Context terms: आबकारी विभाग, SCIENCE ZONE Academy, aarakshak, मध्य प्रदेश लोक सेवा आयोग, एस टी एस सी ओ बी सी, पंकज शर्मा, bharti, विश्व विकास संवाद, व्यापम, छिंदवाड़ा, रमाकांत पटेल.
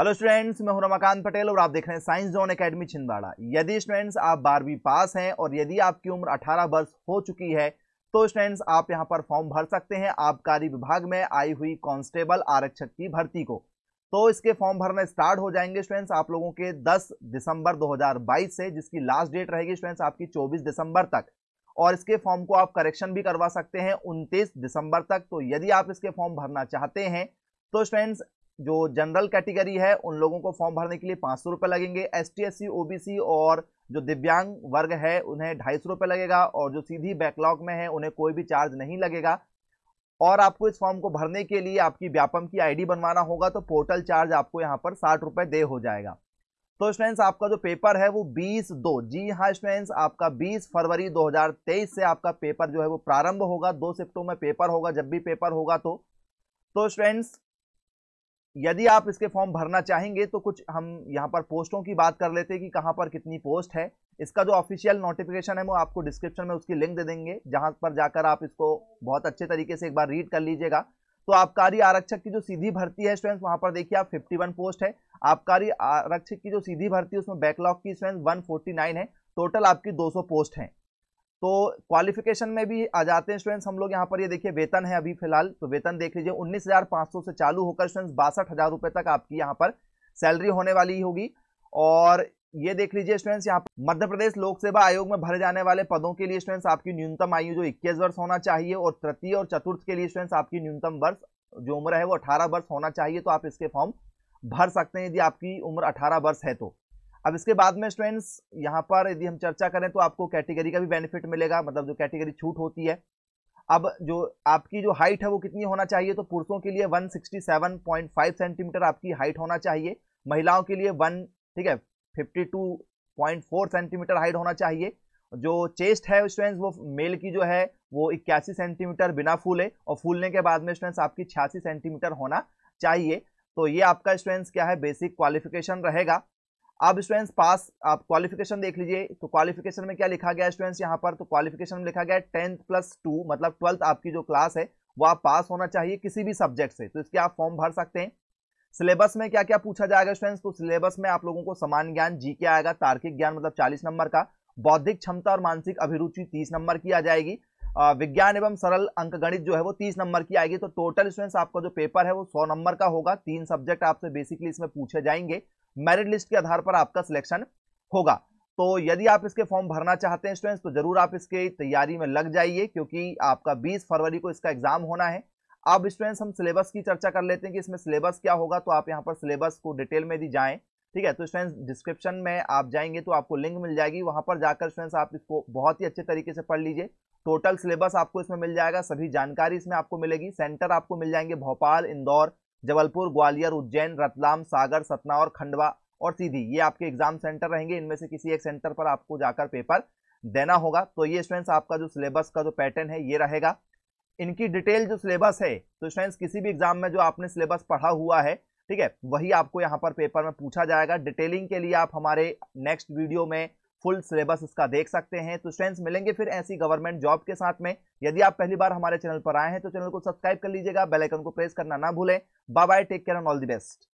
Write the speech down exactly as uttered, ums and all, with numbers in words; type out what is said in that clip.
Hello students, मैं हूं रमाकांत पटेल और आप देख रहे हैं साइंस जोन एकेडमी छिंदवाड़ा। यदि स्टूडेंट्स आप बारहवीं पास हैं और यदि आपकी उम्र अठारह वर्ष हो चुकी है तो स्टूडेंट्स आप यहां पर फॉर्म भर सकते हैं आबकारी विभाग में आई हुई कांस्टेबल आरक्षक की भर्ती को। तो इसके फॉर्म भरना स्टार्ट हो जाएंगे स्टूडेंट्स आप लोगों के दस दिसंबर दो हज़ार बाईस से, जिसकी लास्ट डेट रहेगी स्टूडेंट्स आपकी चौबीस दिसंबर तक। और इसके फॉर्म को आप करेक्शन भी करवा सकते हैं उनतीस दिसंबर तक। तो यदि आप इसके फॉर्म भरना चाहते हैं तो स्टूडेंट्स जो जनरल कैटेगरी है उन लोगों को फॉर्म भरने के लिए पाँच सौ रुपये लगेंगे, एस टी एस सी ओ बी सी और जो दिव्यांग वर्ग है उन्हें ढाई सौ रुपये लगेगा, और जो सीधी बैकलॉग में है उन्हें कोई भी चार्ज नहीं लगेगा। और आपको इस फॉर्म को भरने के लिए आपकी व्यापम की आईडी बनवाना होगा, तो पोर्टल चार्ज आपको यहाँ पर साठ रुपये दे हो जाएगा। तो स्टूडेंट्स आपका जो पेपर है वो बीस दो, जी हाँ स्टूडेंट्स आपका बीस फरवरी दो हज़ार तेईस से आपका पेपर जो है वो प्रारंभ होगा। दो शिफ्टों में पेपर होगा जब भी पेपर होगा। तो तो स्टूडेंट्स यदि आप इसके फॉर्म भरना चाहेंगे तो कुछ हम यहाँ पर पोस्टों की बात कर लेते हैं कि कहाँ पर कितनी पोस्ट है। इसका जो ऑफिशियल नोटिफिकेशन है वो आपको डिस्क्रिप्शन में उसकी लिंक दे देंगे, जहाँ पर जाकर आप इसको बहुत अच्छे तरीके से एक बार रीड कर लीजिएगा। तो आबकारी आरक्षक की जो सीधी भर्ती है स्टूडेंट्स वहाँ पर देखिए आप इक्यावन पोस्ट है। आबकारी आरक्षक की जो सीधी भर्ती है उसमें बैकलॉग की स्टूडेंट्स एक सौ उनचास है, टोटल आपकी दो सौ पोस्ट हैं। तो क्वालिफिकेशन में भी आ जाते हैं स्टूडेंट्स हम लोग यहाँ पर। ये देखिए वेतन है अभी फिलहाल, तो वेतन देख लीजिए उन्नीस हज़ार पाँच सौ से चालू होकर स्टूडेंट्स बासठ हज़ार रुपये तक आपकी यहाँ पर सैलरी होने वाली होगी। और ये देख लीजिए स्टूडेंट्स यहाँ पर मध्य प्रदेश लोक सेवा आयोग में भरे जाने वाले पदों के लिए स्टूडेंट्स आपकी न्यूनतम आयु जो इक्कीस वर्ष होना चाहिए, और तृतीय और चतुर्थ के लिए स्टूडेंट्स आपकी न्यूनतम वर्ष जो उम्र है वो अठारह वर्ष होना चाहिए। तो आप इसके फॉर्म भर सकते हैं यदि आपकी उम्र अठारह वर्ष है तो। अब इसके बाद में स्टूडेंट्स यहाँ पर यदि हम चर्चा करें तो आपको कैटेगरी का भी बेनिफिट मिलेगा, मतलब जो कैटेगरी छूट होती है। अब जो आपकी जो हाइट है वो कितनी होना चाहिए, तो पुरुषों के लिए एक सौ सरसठ पॉइंट पाँच सेंटीमीटर आपकी हाइट होना चाहिए, महिलाओं के लिए वन ठीक है बावन पॉइंट चार सेंटीमीटर हाइट होना चाहिए। जो चेस्ट है स्टूडेंट्स वो मेल की जो है वो इक्यासी सेंटीमीटर बिना फूले, और फूलने के बाद में स्टूडेंट्स आपकी छियासी सेंटीमीटर होना चाहिए। तो ये आपका स्टूडेंट्स क्या है बेसिक क्वालिफिकेशन रहेगा। अब स्टूडेंट्स पास आप क्वालिफिकेशन देख लीजिए, तो क्वालिफिकेशन में क्या लिखा गया है स्टूडेंट्स यहाँ पर, तो क्वालिफिकेशन में लिखा गया है टेंथ प्लस टू, मतलब ट्वेल्थ आपकी जो क्लास है वो आप पास होना चाहिए किसी भी सब्जेक्ट से। तो इसके आप फॉर्म भर सकते हैं। सिलेबस में क्या क्या पूछा जाएगा स्टूडेंट्स, तो सिलेबस में आप लोगों को समान ज्ञान जीके आएगा, तार्किक ज्ञान मतलब चालीस नंबर का, बौद्धिक क्षमता और मानसिक अभिरुचि तीस नंबर की आ जाएगी, विज्ञान एवं सरल अंकगणित जो है वो तीस नंबर की आएगी। तो टोटल स्टूडेंट्स आपका जो पेपर है वो सौ नंबर का होगा। तीन सब्जेक्ट आपसे बेसिकली इसमें पूछे जाएंगे, मेरिट लिस्ट के आधार पर आपका सिलेक्शन होगा। तो यदि आप इसके फॉर्म भरना चाहते हैं स्टूडेंट्स तो जरूर आप इसके तैयारी में लग जाइए, क्योंकि आपका बीस फरवरी को इसका एग्जाम होना है। अब स्टूडेंट्स हम सिलेबस की चर्चा कर लेते हैं कि इसमें सिलेबस क्या होगा। तो आप यहाँ पर सिलेबस को डिटेल में दी जाएँ, ठीक है। तो स्टूडेंट्स डिस्क्रिप्शन में आप जाएंगे तो आपको लिंक मिल जाएगी, वहाँ पर जाकर स्टूडेंट्स आप इसको बहुत ही अच्छे तरीके से पढ़ लीजिए। टोटल सिलेबस आपको इसमें मिल जाएगा, सभी जानकारी इसमें आपको मिलेगी। सेंटर आपको मिल जाएंगे भोपाल, इंदौर, जबलपुर, ग्वालियर, उज्जैन, रतलाम, सागर, सतना और खंडवा और सीधी, ये आपके एग्जाम सेंटर रहेंगे। इनमें से किसी एक सेंटर पर आपको जाकर पेपर देना होगा। तो ये स्टूडेंट्स आपका जो सिलेबस का जो पैटर्न है ये रहेगा। इनकी डिटेल जो सिलेबस है, तो स्टूडेंट्स किसी भी एग्जाम में जो आपने सिलेबस पढ़ा हुआ है, ठीक है, वही आपको यहाँ पर पेपर में पूछा जाएगा। डिटेलिंग के लिए आप हमारे नेक्स्ट वीडियो में फुल सिलेबस इसका देख सकते हैं। तो स्टूडेंट्स मिलेंगे फिर ऐसी गवर्नमेंट जॉब के साथ में। यदि आप पहली बार हमारे चैनल पर आए हैं तो चैनल को सब्सक्राइब कर लीजिएगा, बेल आइकन को प्रेस करना ना भूलें। Bye bye, take care and all the best.